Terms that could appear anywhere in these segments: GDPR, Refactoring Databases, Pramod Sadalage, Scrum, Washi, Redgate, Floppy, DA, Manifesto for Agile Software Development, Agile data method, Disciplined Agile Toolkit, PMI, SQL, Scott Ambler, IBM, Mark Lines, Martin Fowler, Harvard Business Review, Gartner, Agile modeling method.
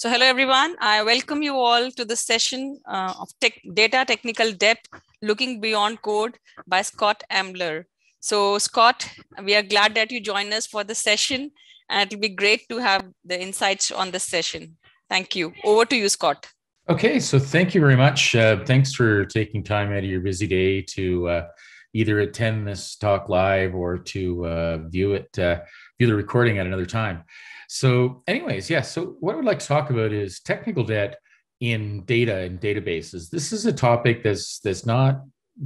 So hello, everyone. I welcome you all to the session of Data Technical Depth, Looking Beyond Code by Scott Ambler. So Scott, we are glad that you joined us for the session, and it'll be great to have the insights on this session. Thank you. Over to you, Scott. Okay, so thank you very much. Thanks for taking time out of your busy day to either attend this talk live or to view the recording at another time. So anyways, yeah, so what I would like to talk about is technical debt in data and databases. This is a topic that's not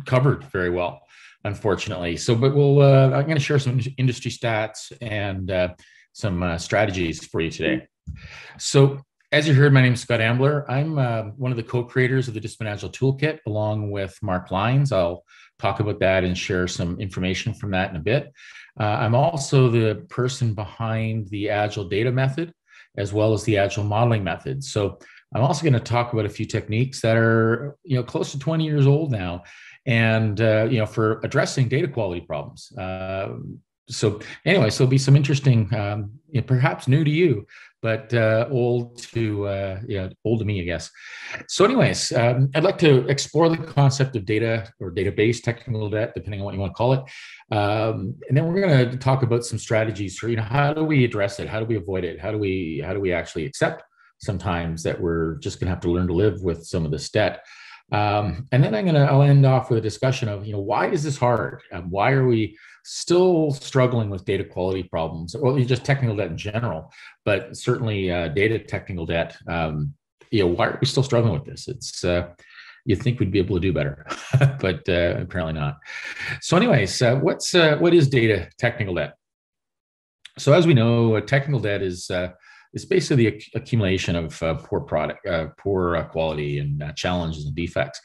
covered very well, unfortunately. So, but we'll, I'm going to share some industry stats and some strategies for you today. So as you heard, my name is Scott Ambler. I'm one of the co-creators of the Disciplined Agile Toolkit, along with Mark Lines. I'll talk about that and share some information from that in a bit. I'm also the person behind the Agile data method, as well as the Agile modeling method. So I'm also going to talk about a few techniques that are, you know, close to 20 years old now, and you know, for addressing data quality problems. So anyway, so it'll be some interesting, you know, perhaps new to you, but old to yeah, old to me, I guess. So anyways, I'd like to explore the concept of data or database technical debt, depending on what you want to call it. And then we're going to talk about some strategies for, you know, how do we address it? How do we avoid it? How do we actually accept sometimes that we're just going to have to learn to live with some of this debt? And then I'll end off with a discussion of, you know, why is this hard? Why are we still struggling with data quality problems? Well, just technical debt in general, but certainly data technical debt. You know, why are we still struggling with this? It's you'd think we'd be able to do better, but apparently not. So, anyways, what is data technical debt? So, as we know, technical debt is. It's basically the accumulation of poor quality and challenges and defects.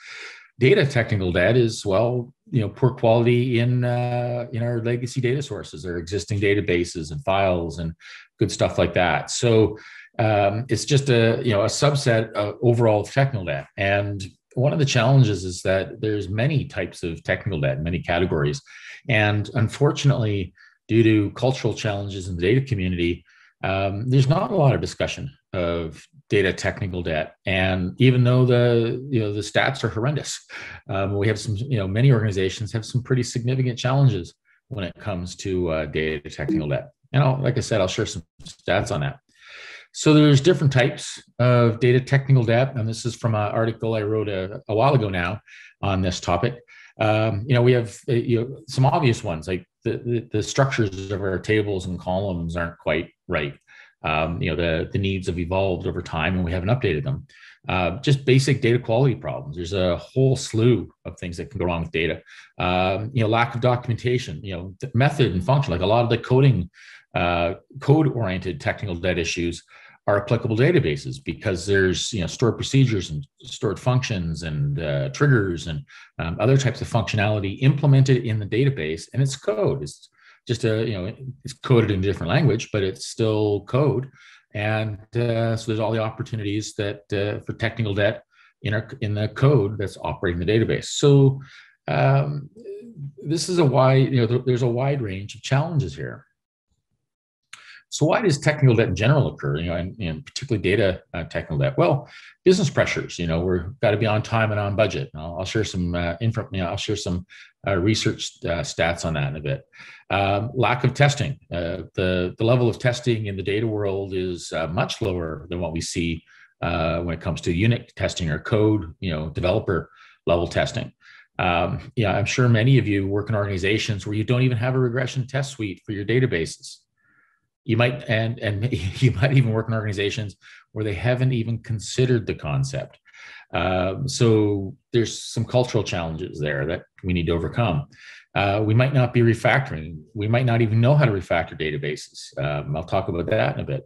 Data technical debt is, well, you know, poor quality in our legacy data sources, our existing databases and files and good stuff like that. So it's just a, you know, a subset of overall technical debt. And one of the challenges is that there's many types of technical debt, many categories, and unfortunately, due to cultural challenges in the data community. There's not a lot of discussion of data technical debt, and even though the stats are horrendous, we have some, you know, many organizations have some pretty significant challenges when it comes to data technical debt. And like I said, I'll share some stats on that. So there's different types of data technical debt, and this is from an article I wrote a while ago now on this topic. You know, we have some obvious ones like the structures of our tables and columns aren't quite right. You know, the needs have evolved over time and we haven't updated them. Just basic data quality problems. There's a whole slew of things that can go wrong with data. You know, lack of documentation, you know, method and function, like a lot of the coding, code-oriented technical debt issues are applicable databases because there's, you know, stored procedures and stored functions and triggers and other types of functionality implemented in the database, and it's code. It's just a, you know, it's coded in a different language, but it's still code. And so there's all the opportunities that for technical debt in the code that's operating the database. So this is a wide, you know, there's a wide range of challenges here. So why does technical debt in general occur, you know, and particularly data technical debt? Well, business pressures, you know, we've got to be on time and on budget. And I'll share some research stats on that in a bit. Lack of testing. The level of testing in the data world is much lower than what we see when it comes to unit testing or code, you know, developer level testing. Yeah, I'm sure many of you work in organizations where you don't even have a regression test suite for your databases. You might, and you might even work in organizations where they haven't even considered the concept. So there's some cultural challenges there that we need to overcome. We might not be refactoring. We might not even know how to refactor databases. I'll talk about that in a bit.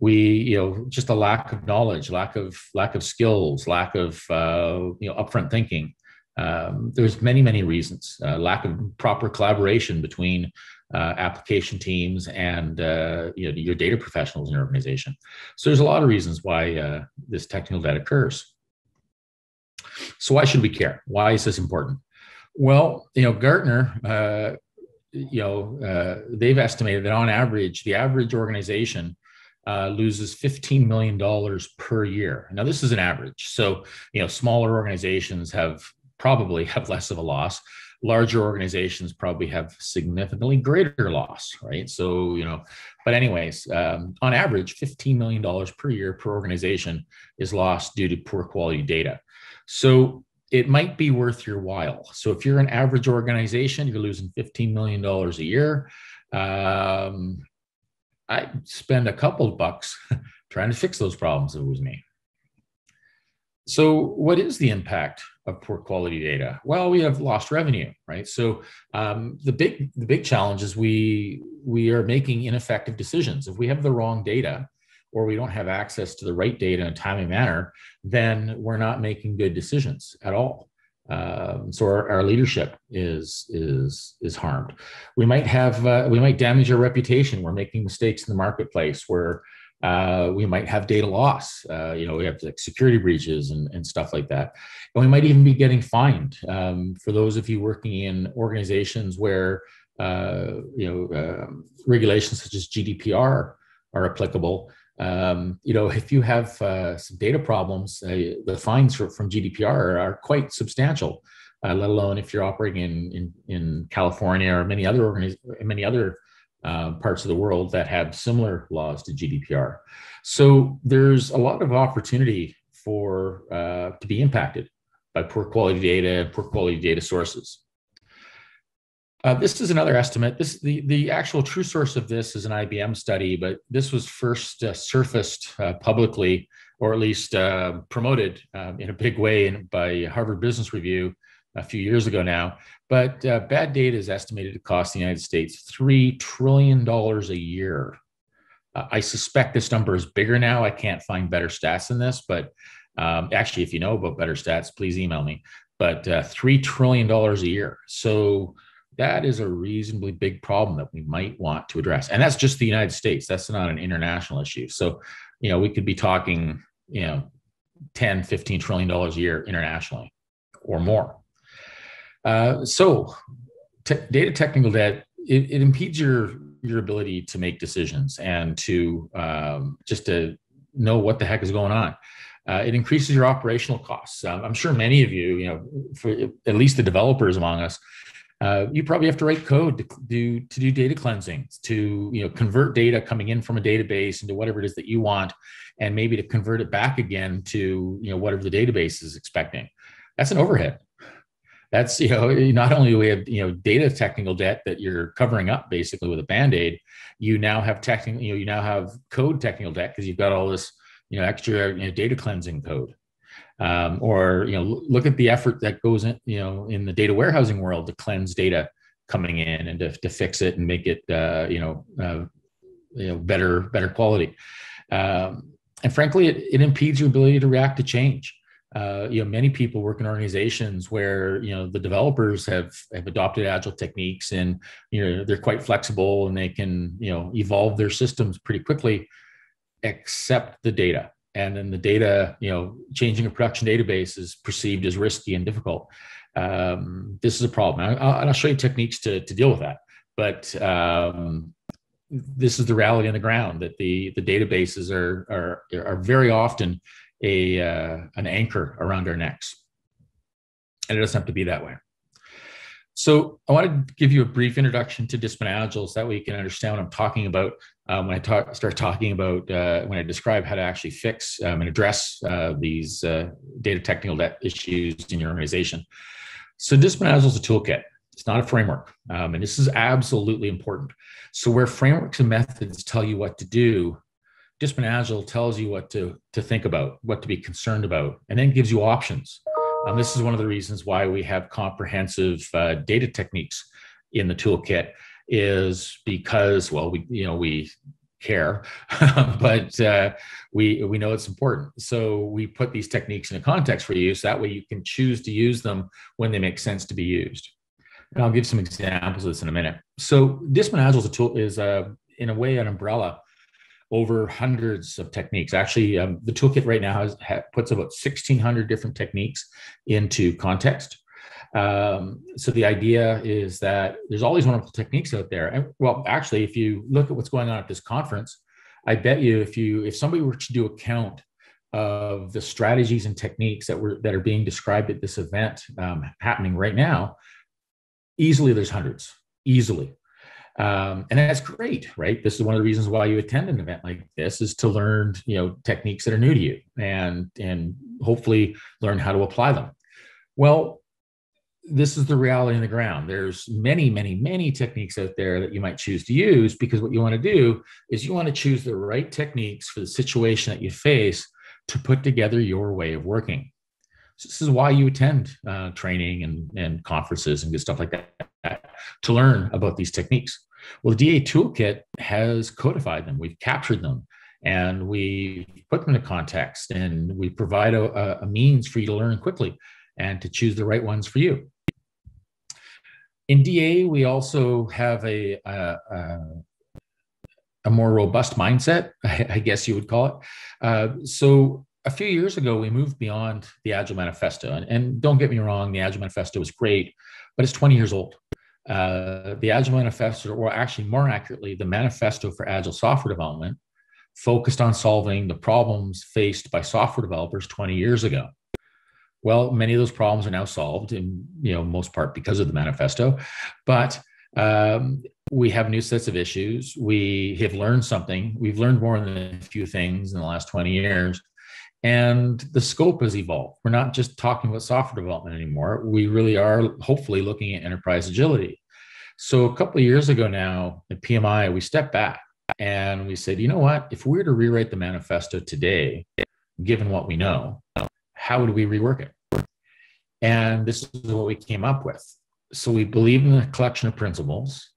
We, you know, just a lack of knowledge, lack of skills, lack of you know, upfront thinking. There's many reasons. Lack of proper collaboration between application teams and you know, your data professionals in your organization. So there's a lot of reasons why this technical debt occurs. So why should we care? Why is this important? Well, you know, Gartner, they've estimated that on average, the average organization loses $15 million per year. Now, this is an average. So, you know, smaller organizations probably have less of a loss. Larger organizations probably have significantly greater loss, right? So, you know, but anyways, on average, $15 million per year per organization is lost due to poor quality data. So it might be worth your while. So if you're an average organization, you're losing $15 million a year. I spend a couple of bucks trying to fix those problems if it was me. So what is the impact of poor quality data? Well, we have lost revenue, right? So the big challenge is we are making ineffective decisions. If we have the wrong data or we don't have access to the right data in a timely manner, then we're not making good decisions at all. So our leadership is harmed. We might damage our reputation. We're making mistakes in the marketplace where we might have data loss. You know, we have like security breaches and stuff like that. And we might even be getting fined. For those of you working in organizations where, regulations such as GDPR are applicable, you know, if you have some data problems, the fines from GDPR are quite substantial, let alone if you're operating in California or many other parts of the world that have similar laws to GDPR. So there's a lot of opportunity for to be impacted by poor quality data, poor quality data sources. This is another estimate. The actual true source of this is an IBM study, but this was first surfaced publicly, or at least promoted in a big way by Harvard Business Review a few years ago now, but bad data is estimated to cost the United States $3 trillion a year. I suspect this number is bigger now. I can't find better stats than this, but actually, if you know about better stats, please email me, but $3 trillion a year. So that is a reasonably big problem that we might want to address. And that's just the United States. That's not an international issue. So, you know, we could be talking, you know, $10, $15 trillion a year internationally or more. So data technical debt, it impedes your ability to make decisions and to just to know what the heck is going on. It increases your operational costs. I'm sure many of you, for at least the developers among us, you probably have to write code to do data cleansing, to convert data coming in from a database into whatever it is that you want, and maybe to convert it back again to whatever the database is expecting. That's an overhead. That's, not only do we have, data technical debt that you're covering up basically with a Band-Aid, you now have code technical debt because you've got all this, extra data cleansing code. Look at the effort that goes in, in the data warehousing world to cleanse data coming in and to fix it and make it, better quality. And frankly, it impedes your ability to react to change. Many people work in organizations where the developers have adopted agile techniques, and they're quite flexible and they can evolve their systems pretty quickly, except the data. And then the data, changing a production database is perceived as risky and difficult. This is a problem, and I'll show you techniques to deal with that. But this is the reality on the ground, that the databases are very often an anchor around our necks. And it doesn't have to be that way. So I want to give you a brief introduction to Disciplined Agile so that way you can understand what I'm talking about when I start talking about, when I describe how to actually fix and address these data technical debt issues in your organization. So Disciplined Agile is a toolkit. It's not a framework. And this is absolutely important. So where frameworks and methods tell you what to do, Disciplined Agile tells you what to think about, what to be concerned about, and then gives you options. This is one of the reasons why we have comprehensive data techniques in the toolkit, is because, well, we care, but we know it's important. So we put these techniques in a context for you, so that way you can choose to use them when they make sense to be used. And I'll give some examples of this in a minute. So Disciplined Agile is a tool, is in a way an umbrella over hundreds of techniques. Actually, the toolkit right now puts about 1,600 different techniques into context. So the idea is that there's all these wonderful techniques out there. And well, actually, if you look at what's going on at this conference, I bet you if somebody were to do a count of the strategies and techniques that are being described at this event happening right now, easily there's hundreds, easily. And that's great, right? This is one of the reasons why you attend an event like this, is to learn, techniques that are new to you and hopefully learn how to apply them. Well, this is the reality on the ground. There's many, many, many techniques out there that you might choose to use, because what you want to do is you want to choose the right techniques for the situation that you face to put together your way of working. So this is why you attend training and conferences and good stuff like that, to learn about these techniques. Well, the DA Toolkit has codified them. We've captured them and we put them into context, and we provide a means for you to learn quickly and to choose the right ones for you. In DA, we also have a more robust mindset, I guess you would call it. So a few years ago, we moved beyond the Agile Manifesto. And don't get me wrong, the Agile Manifesto is great, but it's 20 years old. The Agile Manifesto, or actually more accurately, the Manifesto for Agile Software Development, focused on solving the problems faced by software developers 20 years ago. Well, many of those problems are now solved, in most part because of the manifesto, but we have new sets of issues. We have learned something. We've learned more than a few things in the last 20 years, and the scope has evolved. We're not just talking about software development anymore. We really are hopefully looking at enterprise agility. So a couple of years ago now, at PMI, we stepped back and we said, you know what, if we were to rewrite the manifesto today, given what we know, how would we rework it? And this is what we came up with. So we believe in the collection of principles.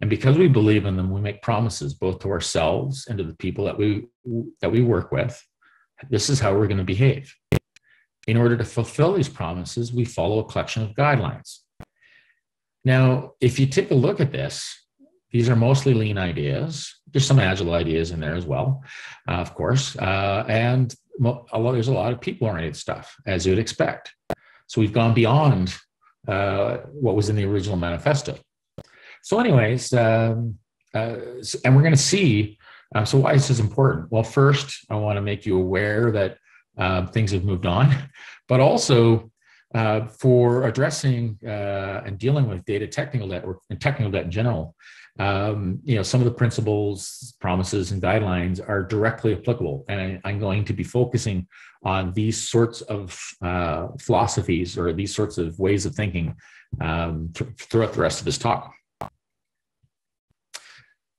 And because we believe in them, we make promises both to ourselves and to the people that we work with. This is how we're going to behave. In order to fulfill these promises, we follow a collection of guidelines. Now, if you take a look at this, these are mostly lean ideas. There's some agile ideas in there as well, of course. And there's a lot of people-oriented stuff, as you'd expect. So we've gone beyond what was in the original manifesto. So anyways, and we're going to see, so why is this important? Well, first, I want to make you aware that things have moved on, but also for addressing and dealing with data technical debt, or technical debt in general, some of the principles, promises, and guidelines are directly applicable. And I'm going to be focusing on these sorts of philosophies, or these sorts of ways of thinking throughout the rest of this talk.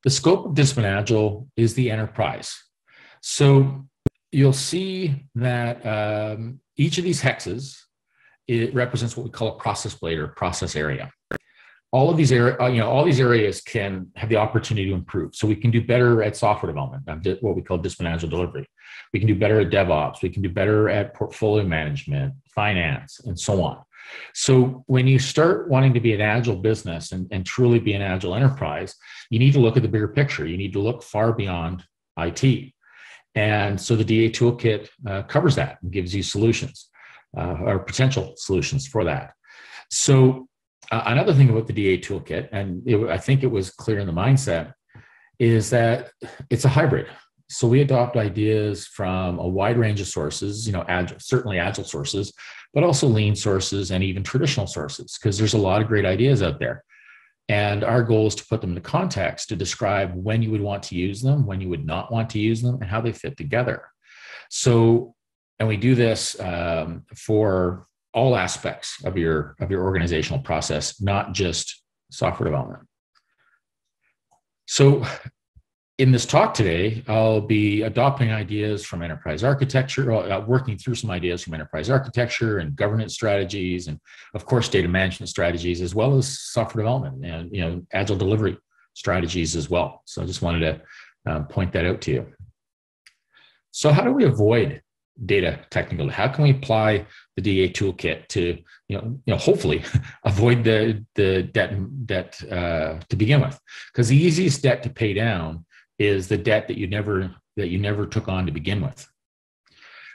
The scope of Disciplined Agile is the enterprise. So you'll see that each of these hexes, it represents what we call a process blade or process area. All these areas can have the opportunity to improve. So we can do better at software development, what we call Disciplined Agile delivery. We can do better at DevOps. We can do better at portfolio management, finance, and so on. So when you start wanting to be an agile business and truly be an agile enterprise, you need to look at the bigger picture. You need to look far beyond IT. And so the DA Toolkit covers that and gives you solutions or potential solutions for that. So another thing about the DA Toolkit, and I think it was clear in the mindset, is that it's a hybrid. So we adopt ideas from a wide range of sources, certainly agile sources, but also lean sources and even traditional sources, because there's a lot of great ideas out there. And our goal is to put them into context to describe when you would want to use them, when you would not want to use them, and how they fit together. So, and we do this for all aspects of your organizational process, not just software development. So, in this talk today, I'll be adopting ideas from enterprise architecture, working through some ideas from enterprise architecture and governance strategies, and of course, data management strategies, as well as software development and agile delivery strategies as well. So I just wanted to point that out to you. So how do we avoid data technical? How can we apply the DA Toolkit to, hopefully avoid the debt to begin with? Because the easiest debt to pay down is the debt that you never took on to begin with.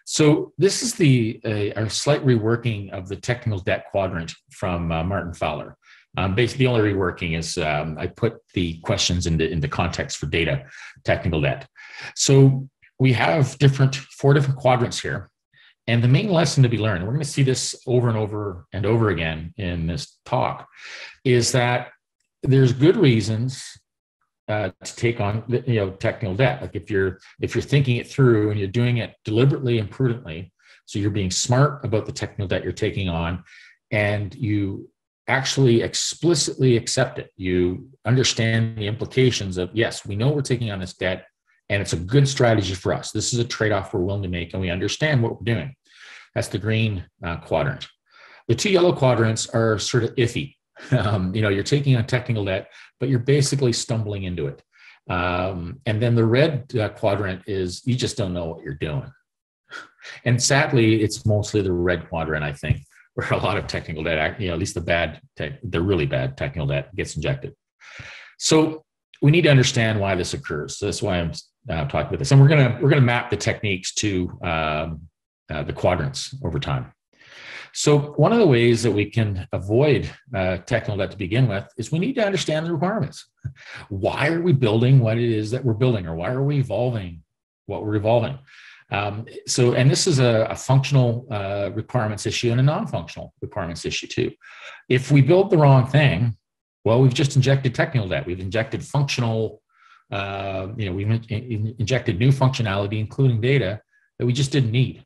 So this is our slight reworking of the technical debt quadrant from Martin Fowler. Basically, the only reworking is I put the questions in the context for data, technical debt. So we have four different quadrants here. And the main lesson to be learned, we're going to see this over and over and over again in this talk, is that there's good reasons to take on, technical debt. Like if you're thinking it through and you're doing it deliberately and prudently, so you're being smart about the technical debt you're taking on, and you actually explicitly accept it. You understand the implications of, yes, we know we're taking on this debt, and it's a good strategy for us. This is a trade-off we're willing to make, and we understand what we're doing. That's the green quadrant. The two yellow quadrants are sort of iffy. You're taking on technical debt, but you're basically stumbling into it. And then the red quadrant is you just don't know what you're doing. And sadly, it's mostly the red quadrant, I think, where a lot of technical debt, at least the really bad technical debt gets injected. So we need to understand why this occurs. So that's why I'm talking about this. And we're gonna map the techniques to the quadrants over time. So one of the ways that we can avoid technical debt to begin with is we need to understand the requirements. Why are we building what it is that we're building, or why are we evolving what we're evolving? And this is a functional requirements issue and a non-functional requirements issue too. If we build the wrong thing, well, we've just injected technical debt. We've injected functional, we've injected new functionality, including data that we just didn't need.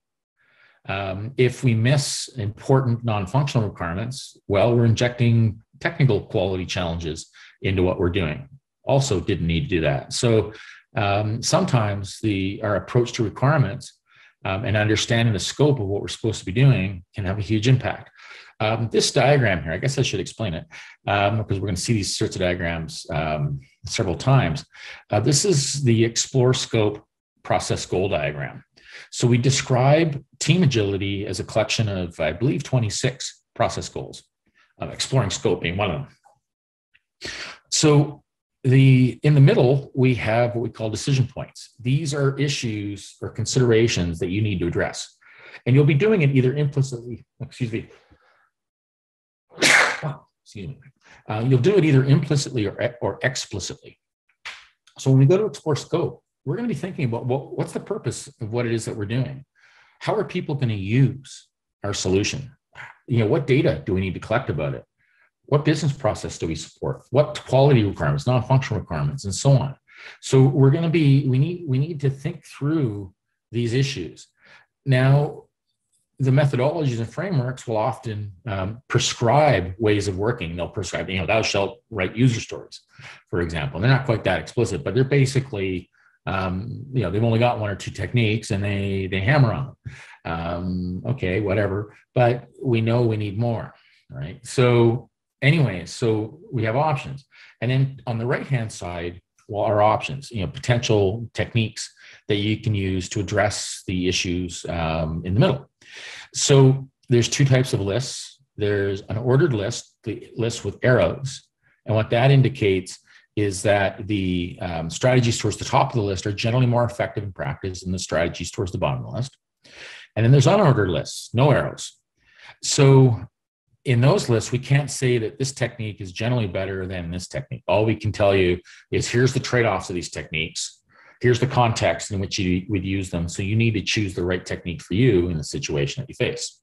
If we miss important non-functional requirements, well, we're injecting technical quality challenges into what we're doing. Also didn't need to do that. So sometimes our approach to requirements and understanding the scope of what we're supposed to be doing can have a huge impact. This diagram here, I guess I should explain it because we're going to see these sorts of diagrams several times. This is the explore scope process goal diagram. So we describe team agility as a collection of, I believe, 26 process goals, exploring scope being one of them. So in the middle, we have what we call decision points. These are issues or considerations that you need to address. And you'll be doing it either implicitly, you'll do it either implicitly or explicitly. So when we go to explore scope, we're going to be thinking about what's the purpose of what it is that we're doing? How are people going to use our solution? What data do we need to collect about it? What business process do we support? What quality requirements, non-functional requirements, and so on. So we're going to be, we need to think through these issues. Now, the methodologies and frameworks will often prescribe ways of working. They'll prescribe, thou shalt write user stories, for example. They're not quite that explicit, but they're basically, they've only got one or two techniques and they hammer on them. Okay, whatever, but we know we need more, right? So we have options. And then on the right-hand side, are options, potential techniques that you can use to address the issues in the middle. So there's two types of lists. There's an ordered list, the list with arrows. And what that indicates is that the strategies towards the top of the list are generally more effective in practice than the strategies towards the bottom of the list. And then there's unordered lists, no arrows. So in those lists, we can't say that this technique is generally better than this technique. All we can tell you is here's the trade-offs of these techniques. Here's the context in which you would use them. So you need to choose the right technique for you in the situation that you face.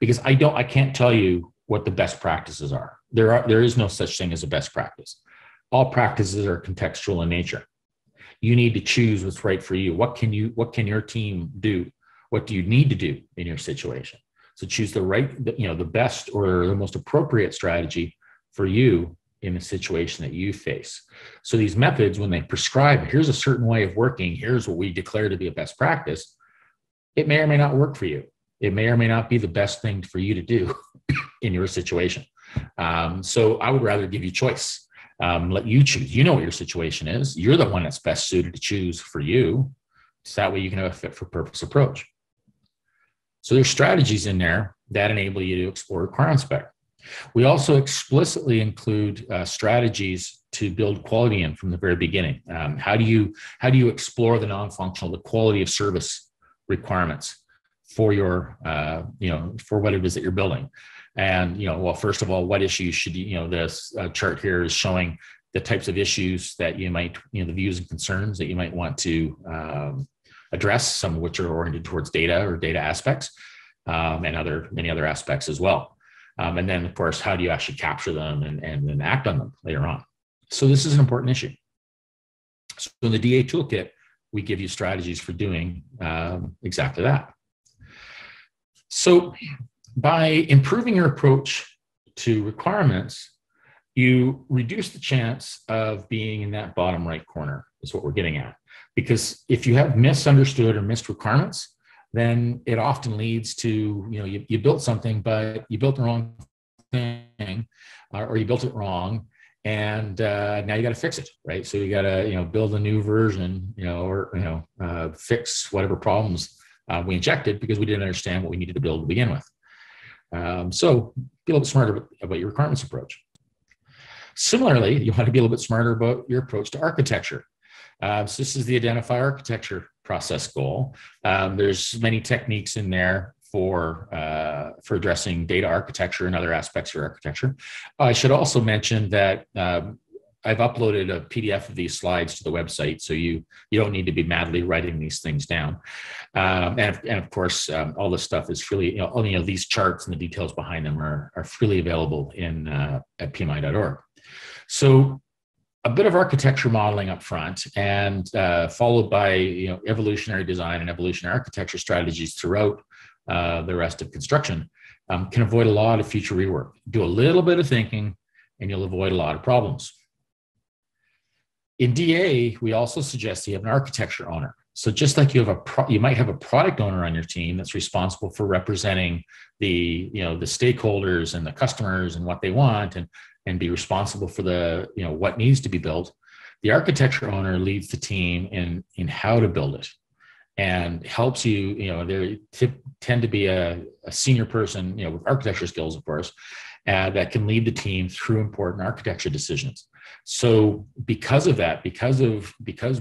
Because I can't tell you what the best practices are. There is no such thing as a best practice. All practices are contextual in nature. You need to choose what's right for you. What can your team do? What do you need to do in your situation? So choose the right, the best or the most appropriate strategy for you in the situation that you face. So these methods, when they prescribe, here's a certain way of working, here's what we declare to be a best practice, it may or may not work for you. It may or may not be the best thing for you to do in your situation. So I would rather give you choice, let you choose. You know what your situation is. You're the one that's best suited to choose for you. So that way you can have a fit for purpose approach. So there's strategies in there that enable you to explore requirements better. We also explicitly include strategies to build quality in from the very beginning. How do you explore the non-functional, the quality of service requirements for your, for what it is that you're building. And, well, first of all, what issues should you, this chart here is showing the types of issues that you might, the views and concerns that you might want to address, some of which are oriented towards data or data aspects, and many other aspects as well. And then, of course, how do you actually capture them and then act on them later on? So this is an important issue. So in the DA toolkit, we give you strategies for doing exactly that. So by improving your approach to requirements, you reduce the chance of being in that bottom right corner, is what we're getting at. Because if you have misunderstood or missed requirements, then it often leads to, you built something, but you built the wrong thing, or you built it wrong, and now you got to fix it, right? So you got to, build a new version, fix whatever problems we injected because we didn't understand what we needed to build to begin with. So be a little bit smarter about your requirements approach. Similarly, you want to be a little bit smarter about your approach to architecture. So this is the identify architecture process goal. There's many techniques in there for addressing data architecture and other aspects of your architecture. I should also mention that I've uploaded a PDF of these slides to the website, so you don't need to be madly writing these things down. And of course, all this stuff is freely, these charts and the details behind them are freely available in at PMI.org. So a bit of architecture modeling up front, and followed by evolutionary design and evolutionary architecture strategies throughout the rest of construction, can avoid a lot of future rework. Do a little bit of thinking, and you'll avoid a lot of problems. In DA, we also suggest you have an architecture owner. So just like you might have a product owner on your team that's responsible for representing the, the stakeholders and the customers and what they want, and be responsible for the, what needs to be built. The architecture owner leads the team in how to build it, and helps you. They tend to be a senior person, with architecture skills, of course, that can lead the team through important architecture decisions. So because of that, because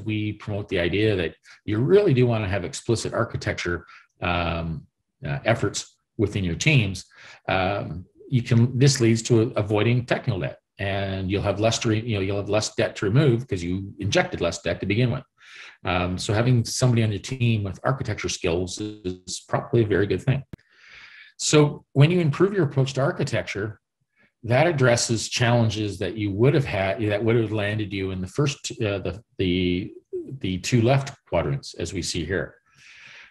we promote the idea that you really do want to have explicit architecture efforts within your teams, this leads to avoiding technical debt, and you'll have less debt to remove because you injected less debt to begin with. So having somebody on your team with architecture skills is probably a very good thing. So when you improve your approach to architecture, that addresses challenges that you would have had, that would have landed you in the first, the two left quadrants, as we see here,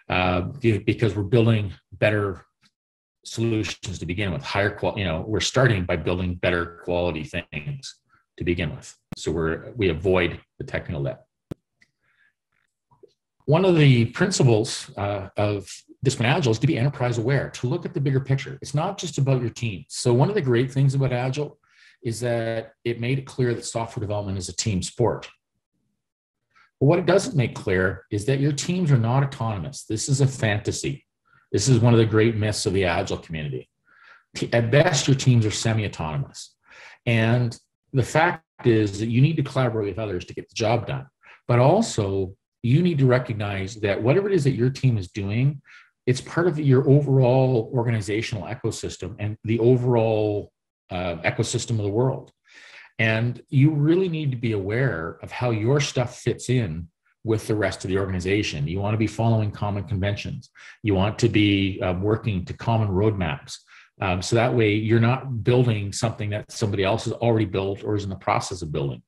because we're building better solutions to begin with, higher quality. We're starting by building better quality things to begin with, so we avoid the technical debt. One of the principles of Disciplined Agile is to be enterprise aware, to look at the bigger picture. It's not just about your team. So one of the great things about Agile is that it made it clear that software development is a team sport. But what it doesn't make clear is that your teams are not autonomous. This is a fantasy. This is one of the great myths of the Agile community. At best, your teams are semi-autonomous. And the fact is that you need to collaborate with others to get the job done. But also, you need to recognize that whatever it is that your team is doing, it's part of your overall organizational ecosystem and the overall ecosystem of the world. And you really need to be aware of how your stuff fits in with the rest of the organization. You want to be following common conventions. You want to be working to common roadmaps. So that way you're not building something that somebody else has already built or is in the process of building,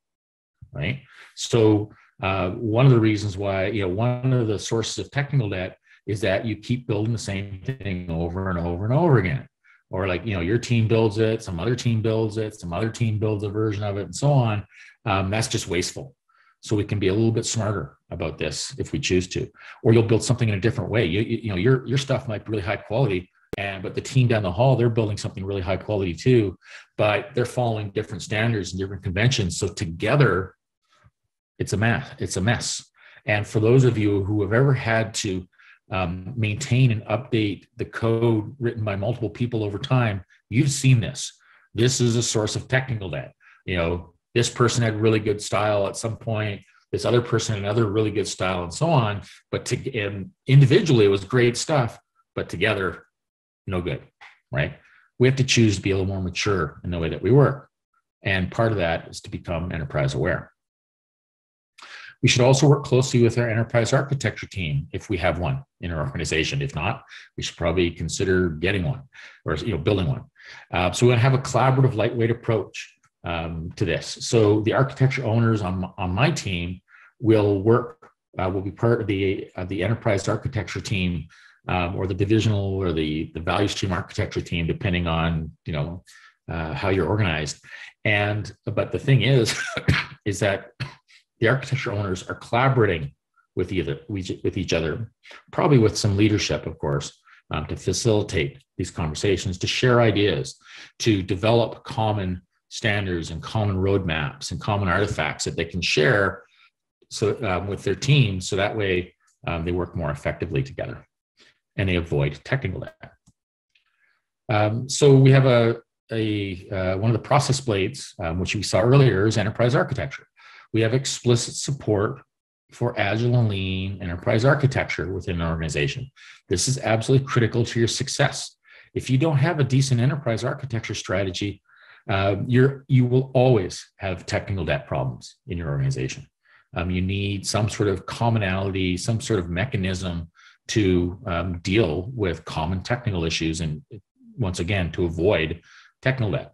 right? So one of the reasons why, one of the sources of technical debt is that you keep building the same thing over and over and over again. Or like, your team builds it, some other team builds it, some other team builds a version of it, and so on. That's just wasteful. So we can be a little bit smarter about this if we choose to, or you'll build something in a different way. Your stuff might be really high quality, but the team down the hall, they're building something really high quality too, but they're following different standards and different conventions. So together, it's a mess. And for those of you who have ever had to maintain and update the code written by multiple people over time, you've seen this. This is a source of technical debt. This person had really good style at some point, this other person, another really good style, and so on. But individually, it was great stuff, but together, no good, right? We have to choose to be a little more mature in the way that we work. And part of that is to become enterprise aware. We should also work closely with our enterprise architecture team if we have one in our organization. If not, we should probably consider getting one or building one. So we want to have a collaborative, lightweight approach to this. So the architecture owners on my team will be part of the enterprise architecture team or the divisional or the value stream architecture team, depending on how you're organized. But the thing is that the architecture owners are collaborating with each other, probably with some leadership, of course, to facilitate these conversations, to share ideas, to develop common standards and common roadmaps and common artifacts that they can share with their teams, so that way they work more effectively together and they avoid technical debt. So we have one of the process blades, which we saw earlier, is enterprise architecture. We have explicit support for agile and lean enterprise architecture within an organization. This is absolutely critical to your success. If you don't have a decent enterprise architecture strategy, you will always have technical debt problems in your organization. You need some sort of commonality, some sort of mechanism to deal with common technical issues, and once again, to avoid technical debt.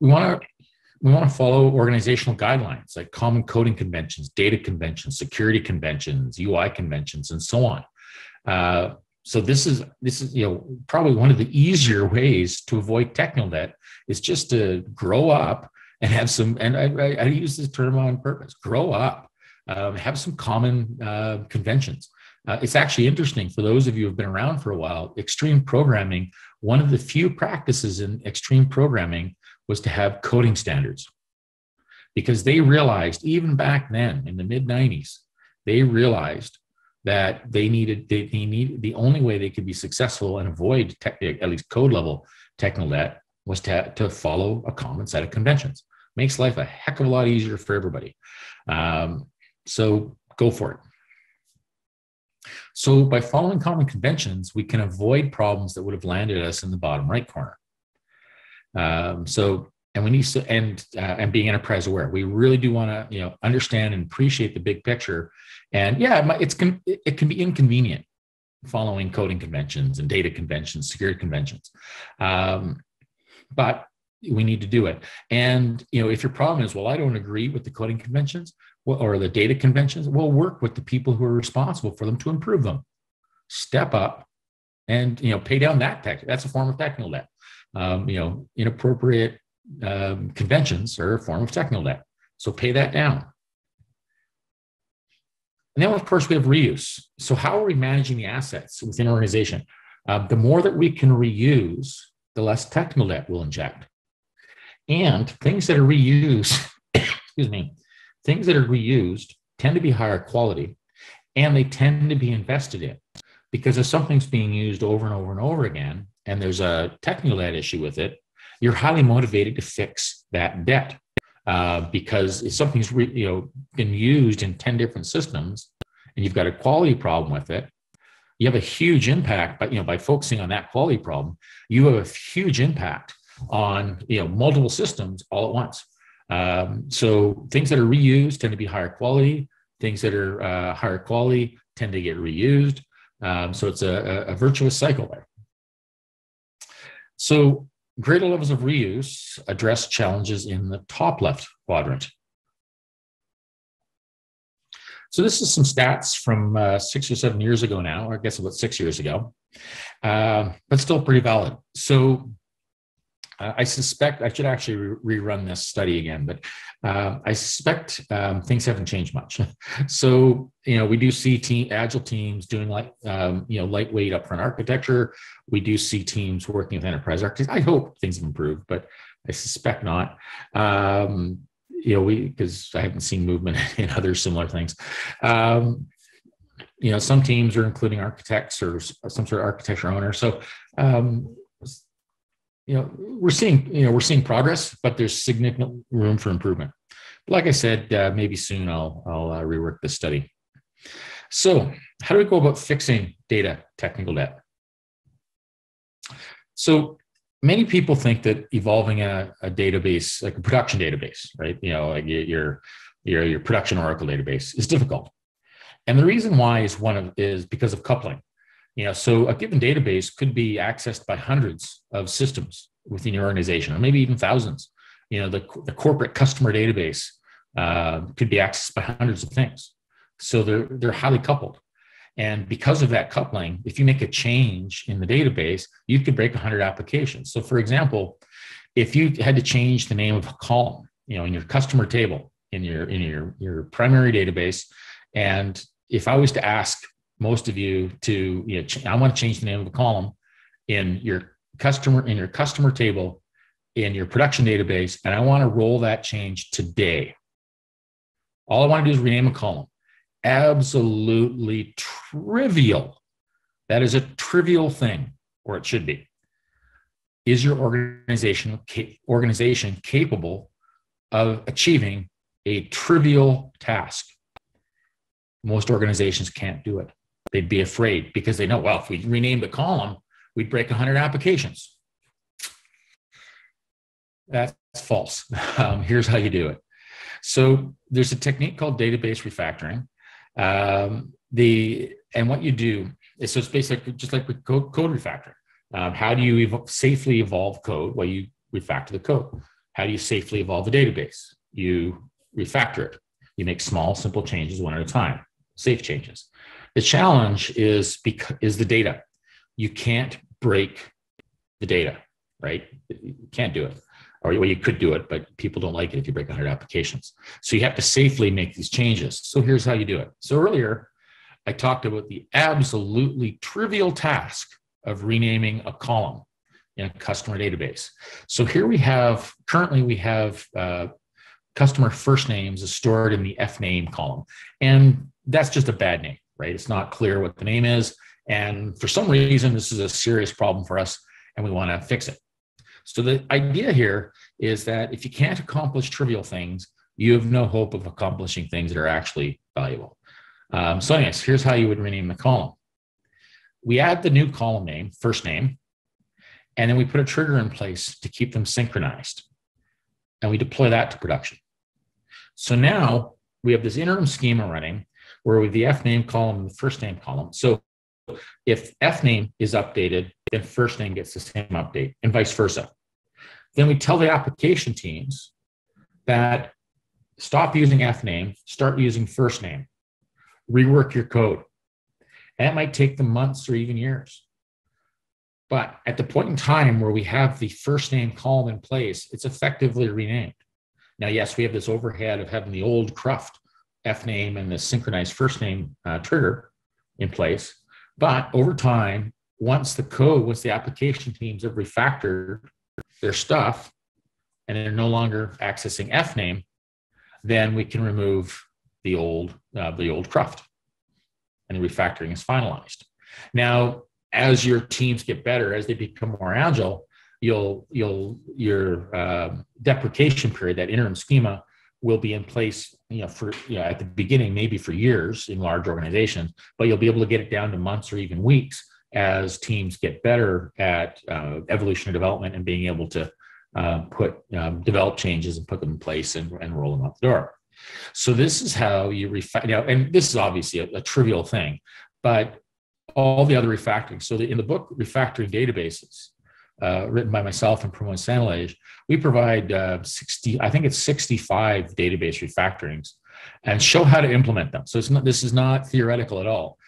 We want to follow organizational guidelines like common coding conventions, data conventions, security conventions, UI conventions, and so on. So this is probably one of the easier ways to avoid technical debt is just to grow up and have some. And I use this term on purpose: grow up, have some common conventions. It's actually interesting for those of you who've been around for a while. Extreme programming. One of the few practices in extreme programming was to have coding standards, because they realized even back then in the mid 90s, they realized that the only way they could be successful and avoid at least code level technical debt was to follow a common set of conventions. Makes life a heck of a lot easier for everybody. So go for it. So by following common conventions, we can avoid problems that would have landed us in the bottom right corner. And being enterprise aware, we really do want to, understand and appreciate the big picture. And yeah, it can be inconvenient following coding conventions and data conventions, security conventions. But we need to do it. And, if your problem is, well, I don't agree with the coding conventions or the data conventions, we'll work with the people who are responsible for them to improve them. Step up and, pay down that tech. That's a form of technical debt. Inappropriate conventions are a form of technical debt. So pay that down. And then, of course, we have reuse. So how are we managing the assets within an organization? The more that we can reuse, the less technical debt we'll inject. And things that are reused, things that are reused tend to be higher quality, and they tend to be invested in, because if something's being used over and over and over again, and there's a technical debt issue with it, you're highly motivated to fix that debt, because if something's been used in 10 different systems and you've got a quality problem with it, you have a huge impact. But by focusing on that quality problem, you have a huge impact on multiple systems all at once. So things that are reused tend to be higher quality. Things that are higher quality tend to get reused. So it's a virtuous cycle there. So greater levels of reuse address challenges in the top left quadrant. So this is some stats from 6 or 7 years ago now, or I guess about 6 years ago, but still pretty valid. So I suspect I should actually rerun this study again, but I suspect things haven't changed much. So, we do see agile teams doing lightweight upfront architecture. We do see teams working with enterprise architects. I hope things have improved, but I suspect not. Because I haven't seen movement in other similar things. Some teams are including architects or some sort of architecture owner. So, we're seeing progress, but there's significant room for improvement. But like I said, maybe soon I'll rework this study. So how do we go about fixing data, technical debt? So many people think that evolving a database, like a production database, right? You know, like your production Oracle database is difficult. And the reason why is because of coupling. You know, so a given database could be accessed by hundreds of systems within your organization, or maybe even thousands. You know, the corporate customer database could be accessed by hundreds of things. So they're highly coupled. And because of that coupling, if you make a change in the database, you could break 100 applications. So for example, if you had to change the name of a column, you know, in your customer table, in your primary database, and if I was to ask most of you to, you know, I want to change the name of a column in your customer table, in your production database, and I want to roll that change today. All I want to do is rename a column. Absolutely trivial. That is a trivial thing, or it should be. Is your organization capable of achieving a trivial task? Most organizations can't do it. They'd be afraid because they know, well, if we renamed a column, we'd break 100 applications. That's false. Here's how you do it. So there's a technique called database refactoring. And what you do is, so it's basically just like with code refactoring. How do you safely evolve code? Well, you refactor the code. How do you safely evolve the database? You refactor it. You make small, simple changes one at a time, safe changes. The challenge is the data. You can't break the data, right? You can't do it. Or well, you could do it, but people don't like it if you break 100 applications. So you have to safely make these changes. So here's how you do it. So earlier, I talked about the absolutely trivial task of renaming a column in a customer database. So here we have, currently we have customer first names is stored in the FNAME column. And that's just a bad name, right? It's not clear what the name is. And for some reason, this is a serious problem for us and we want to fix it. So the idea here is that if you can't accomplish trivial things, you have no hope of accomplishing things that are actually valuable. So anyways, here's how you would rename the column. We add the new column name, first name, and then we put a trigger in place to keep them synchronized. And we deploy that to production. So now we have this interim schema running where we have the FNAME column and the first name column. So if FNAME is updated, then first name gets the same update and vice versa. Then we tell the application teams that stop using FNAME, start using first name, rework your code. And that might take them months or even years. But at the point in time where we have the first name column in place, it's effectively renamed. Now, yes, we have this overhead of having the old CRUFT FNAME and the synchronized first name trigger in place. But over time, once the application teams have refactored their stuff and they're no longer accessing FNAME, then we can remove the old CRUFT and the refactoring is finalized. Now, as your teams get better, as they become more agile, your deprecation period, that interim schema, will be in place. You know, at the beginning, maybe for years in large organizations, but you'll be able to get it down to months or even weeks as teams get better at evolution and development and being able to develop changes and put them in place and roll them out the door. So this is how you refactor. Now, and this is obviously a trivial thing, but all the other refactoring. So in the book, Refactoring Databases, written by myself and Pramod Sadalage, we provide 65 database refactorings and show how to implement them. So this is not theoretical at all.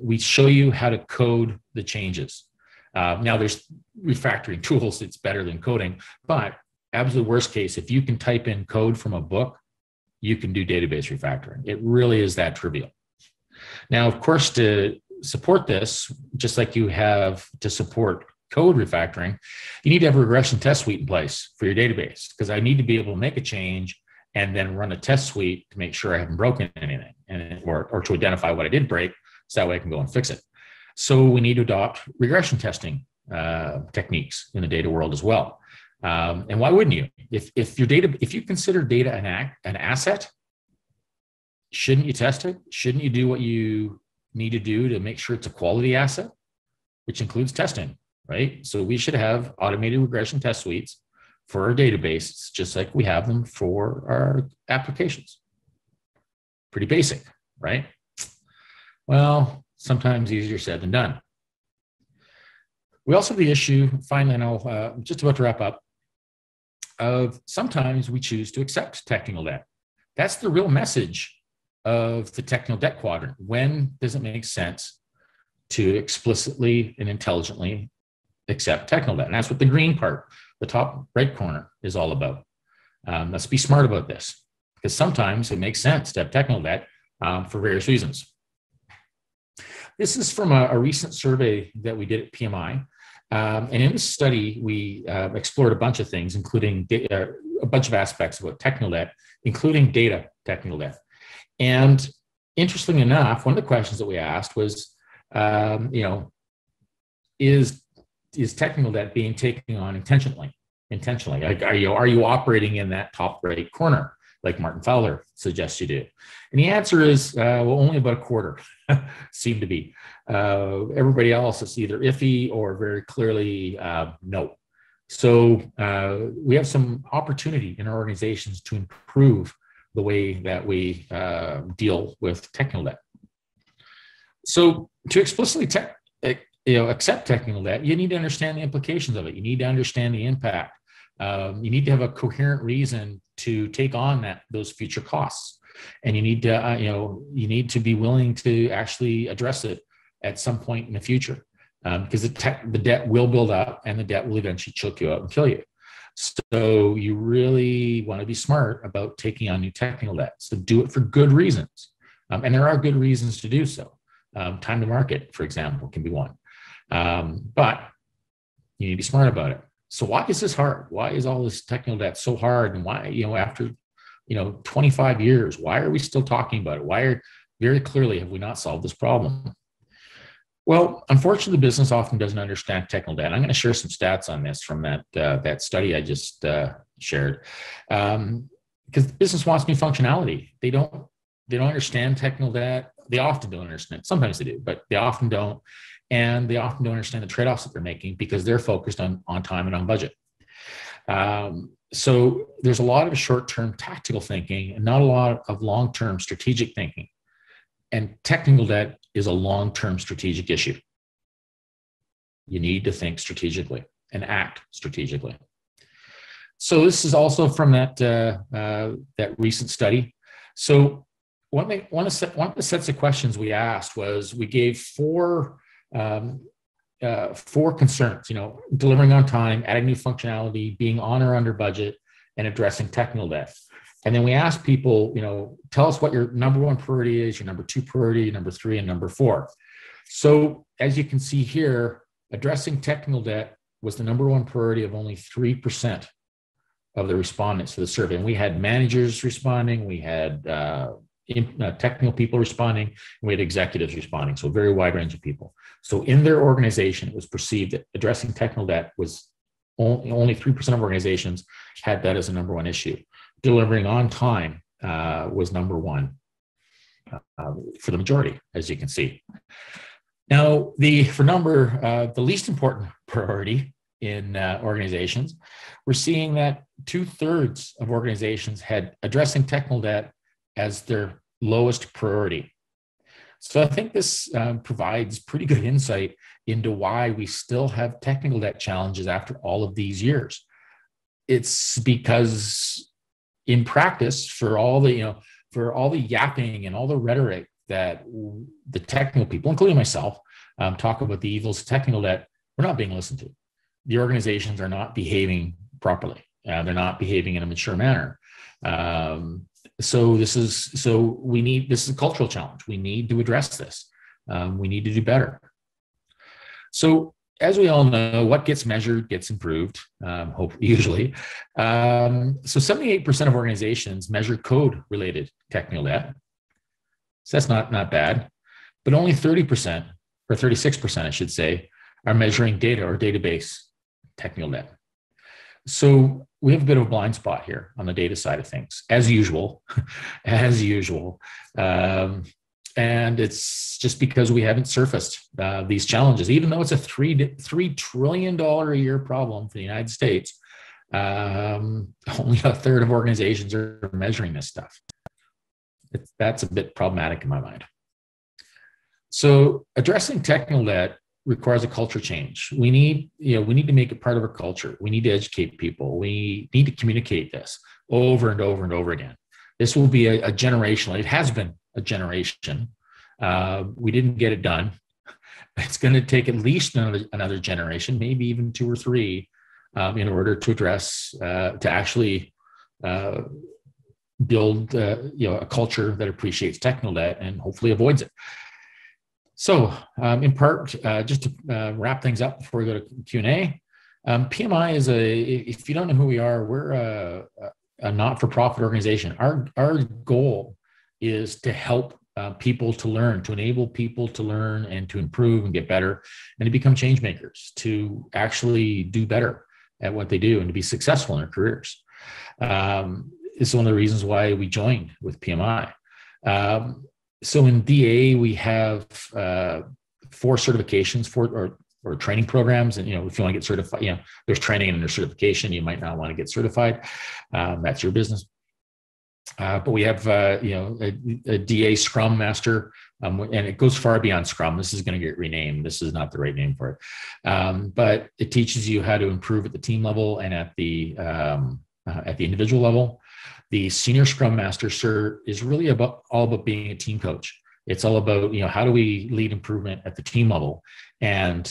We show you how to code the changes. Now there's refactoring tools that's better than coding, but absolute worst case, if you can type in code from a book, you can do database refactoring. It really is that trivial. Now, of course, to support this, just like you have to support code refactoring, you need to have a regression test suite in place for your database, because I need to be able to make a change and then run a test suite to make sure I haven't broken anything or to identify what I did break, so that way I can go and fix it. So we need to adopt regression testing techniques in the data world as well. And why wouldn't you? If you consider data an asset, shouldn't you test it? Shouldn't you do what you need to do to make sure it's a quality asset, which includes testing, right? So we should have automated regression test suites for our databases, just like we have them for our applications. Pretty basic, right? Well, sometimes easier said than done. We also have the issue, finally, and I'll just about to wrap up, of sometimes we choose to accept technical debt. That's the real message of the technical debt quadrant. When does it make sense to explicitly and intelligently accept technical debt? And that's what the green part, the top right corner, is all about. Let's be smart about this, because sometimes it makes sense to have technical debt for various reasons. This is from a recent survey that we did at PMI. And in this study, we explored a bunch of things, including a bunch of aspects about technical debt, including data technical debt. And interestingly enough, one of the questions that we asked was, is technical debt being taken on intentionally? Like, are you operating in that top right corner, like Martin Fowler suggests you do? And the answer is, well, only about a quarter seem to be. Everybody else is either iffy or very clearly no. So we have some opportunity in our organizations to improve the way that we deal with technical debt. So to explicitly accept technical debt, you need to understand the implications of it. You need to understand the impact. You need to have a coherent reason to take on those future costs, and you need to be willing to actually address it at some point in the future, because the debt will build up, and the debt will eventually choke you out and kill you. So you really want to be smart about taking on new technical debt. So do it for good reasons, and there are good reasons to do so. Time to market, for example, can be one, but you need to be smart about it. So why is this hard? Why is all this technical debt so hard? And why, after 25 years, why are we still talking about it? Why very clearly have we not solved this problem? Well, unfortunately, the business often doesn't understand technical debt. I'm going to share some stats on this from that study I just shared, because the business wants new functionality. They don't understand technical debt. They often don't understand it. Sometimes they do, but they often don't. And they often don't understand the trade-offs that they're making, because they're focused on time and on budget. So there's a lot of short-term tactical thinking and not a lot of long-term strategic thinking. And technical debt is a long-term strategic issue. You need to think strategically and act strategically. So this is also from that recent study. So one of the sets of questions we asked was, we gave four concerns, delivering on time, adding new functionality, being on or under budget, and addressing technical debt. And then we asked people, tell us what your number one priority is, your number two priority, number three, and number four. So as you can see here, addressing technical debt was the number one priority of only 3% of the respondents to the survey. And we had managers responding, we had technical people responding, and we had executives responding, so a very wide range of people. So in their organization, it was perceived that addressing technical debt was only 3% of organizations had that as a number one issue. Delivering on time was number one for the majority, as you can see. Now, the least important priority in organizations, we're seeing that 2/3 of organizations had addressing technical debt as their lowest priority. So I think this provides pretty good insight into why we still have technical debt challenges after all of these years. It's because in practice, for all the yapping and all the rhetoric that the technical people, including myself, talk about the evils of technical debt, we're not being listened to. The organizations are not behaving properly. They're not behaving in a mature manner. This is a cultural challenge. We need to address this. We need to do better. So as we all know, what gets measured gets improved, usually. So 78% of organizations measure code-related technical debt. So that's not bad, but only 30%, or 36%, I should say, are measuring data or database technical debt. So we have a bit of a blind spot here on the data side of things, as usual, and it's just because we haven't surfaced these challenges, even though it's a $3 trillion a year problem for the United States. Only a third of organizations are measuring this stuff. That's a bit problematic in my mind. So addressing technical debt requires a culture change. We need, we need to make it part of our culture. We need to educate people. We need to communicate this over and over and over again. This will be a generational, it has been a generation. We didn't get it done. It's going to take at least another generation, maybe even 2 or 3, in order to address, to actually build, a culture that appreciates technical debt and hopefully avoids it. So in part, just to wrap things up before we go to Q&A, PMI is if you don't know who we are, we're a not-for-profit organization. Our goal is to help people to learn, to enable people to learn and to improve and get better and to become change makers, to actually do better at what they do and to be successful in their careers. It's one of the reasons why we joined with PMI. So in DA, we have 4 certifications or training programs. And, if you want to get certified, there's training and there's certification. You might not want to get certified. That's your business. But we have, a DA Scrum Master, and it goes far beyond Scrum. This is going to get renamed. This is not the right name for it. But it teaches you how to improve at the team level and at the individual level. The Senior Scrum Master Cert is really all about being a team coach. It's all about, how do we lead improvement at the team level? And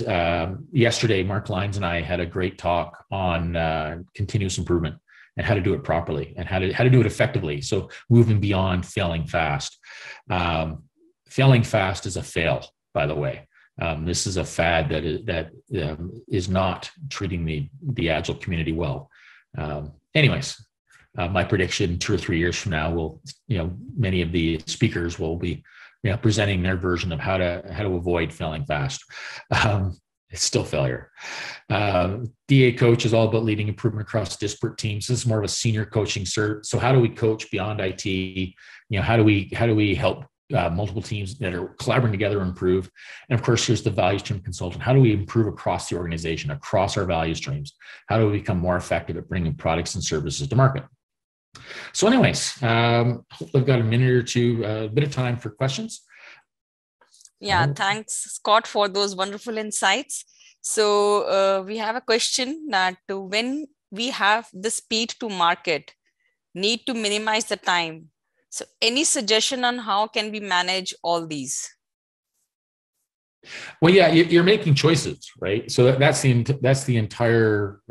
yesterday, Mark Lines and I had a great talk on continuous improvement and how to do it properly and how to do it effectively. So moving beyond failing fast. Failing fast is a fail, by the way. This is a fad that is not treating the Agile community well. Anyways. My prediction 2 or 3 years from now, many of the speakers will be presenting their version of how to avoid failing fast. It's still failure. DA Coach is all about leading improvement across disparate teams. This is more of a senior coaching cert. So how do we coach beyond IT? How do we help multiple teams that are collaborating together improve? And of course, there's the value stream consultant. How do we improve across the organization, across our value streams? How do we become more effective at bringing products and services to market? So anyways, hopefully I've got a minute or two, a bit of time for questions. Yeah, thanks, Scott, for those wonderful insights. So we have a question that when we have the speed to market, need to minimize the time. So any suggestion on how can we manage all these? Well, yeah, you're making choices, right? So that's the entire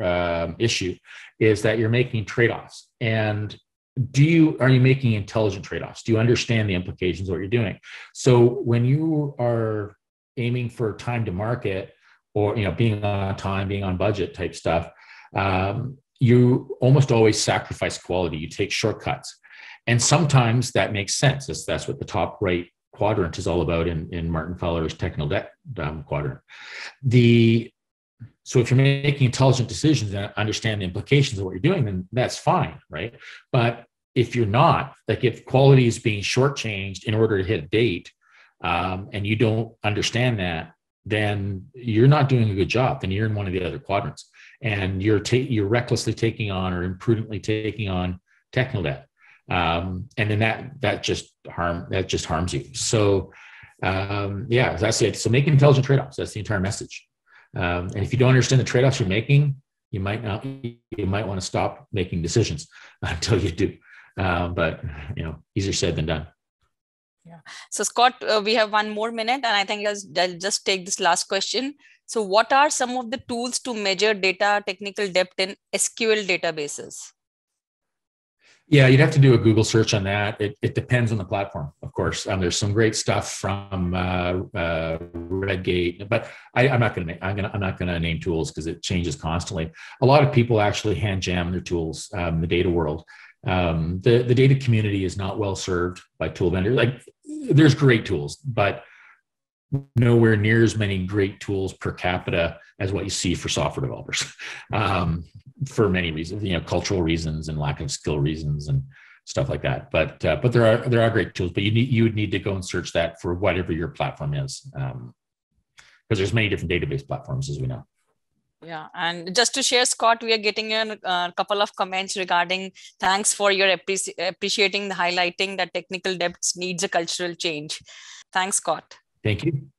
issue, is that you're making trade-offs. And are you making intelligent trade-offs? Do you understand the implications of what you're doing? So when you are aiming for time to market or being on time, being on budget type stuff, you almost always sacrifice quality. You take shortcuts. And sometimes that makes sense. That's what the top right quadrant is all about in Martin Fowler's technical debt quadrant. So if you're making intelligent decisions and understand the implications of what you're doing, then that's fine, right? But if you're not, like if quality is being shortchanged in order to hit a date and you don't understand that, then you're not doing a good job. Then you're in one of the other quadrants and you're recklessly taking on or imprudently taking on technical debt. And then that just harms you. So yeah, that's it. So make intelligent trade-offs. That's the entire message. And if you don't understand the trade-offs you're making, you might want to stop making decisions until you do. But easier said than done. Yeah. So Scott, we have 1 more minute, and I think I'll just take this last question. So what are some of the tools to measure data technical depth in SQL databases? Yeah, you'd have to do a Google search on that. It depends on the platform, of course. There's some great stuff from Redgate, but I'm not gonna name tools because it changes constantly. A lot of people actually hand jam their tools. The data world, the data community is not well served by tool vendors. Like, there's great tools, but nowhere near as many great tools per capita as what you see for software developers, for many reasons, cultural reasons and lack of skill reasons and stuff like that. But there are great tools, but you would need to go and search that for whatever your platform is, because there's many different database platforms, as we know. Yeah, and just to share, Scott, we are getting a couple of comments regarding thanks for your appreciating the highlighting that technical depths needs a cultural change. Thanks, Scott. Thank you.